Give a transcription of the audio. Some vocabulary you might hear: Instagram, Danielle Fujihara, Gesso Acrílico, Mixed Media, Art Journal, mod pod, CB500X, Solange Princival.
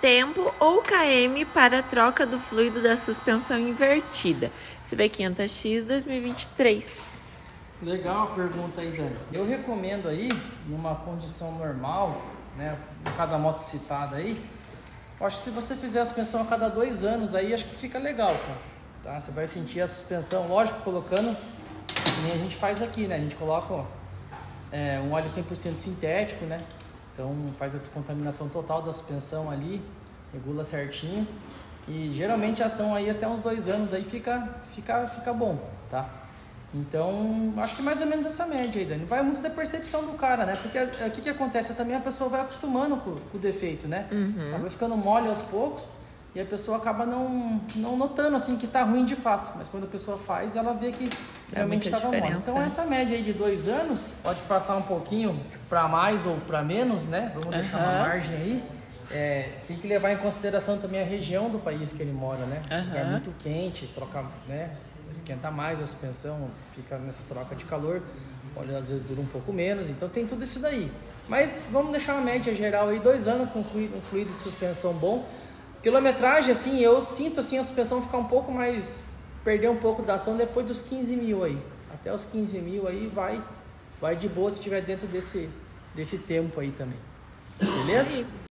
tempo ou km para a troca do fluido da suspensão invertida. CB500X 2023. Legal a pergunta aí, Dani. Eu recomendo aí, numa condição normal, né, cada moto citada aí, acho que se você fizer a suspensão a cada 2 anos aí, acho que fica legal, cara. Tá? Você vai sentir a suspensão, lógico, colocando, que nem a gente faz aqui, né? A gente coloca um óleo 100% sintético, né? Então faz a descontaminação total da suspensão ali, regula certinho. E geralmente a ação aí até uns 2 anos aí fica bom, tá? Então acho que mais ou menos essa média aí, Dani. Vai muito da percepção do cara, né? Porque o que acontece também, a pessoa vai acostumando com o defeito, né? Ela vai ficando mole aos poucos e a pessoa acaba não notando assim que tá ruim de fato. Mas quando a pessoa faz, ela vê que realmente estava mole. Então essa média aí de 2 anos, pode passar um pouquinho para mais ou para menos, né? Vamos deixar uma margem aí. Tem que levar em consideração também a região do país que ele mora, né? É muito quente, troca, né? Esquenta mais a suspensão, fica nessa troca de calor, pode às vezes dura um pouco menos, então tem tudo isso daí. Mas vamos deixar uma média geral aí, 2 anos com um fluido de suspensão bom. Quilometragem, assim, eu sinto assim a suspensão ficar um pouco mais, perder um pouco da ação depois dos 15 mil aí. Até os 15 mil aí vai de boa se estiver dentro desse tempo aí também. Beleza?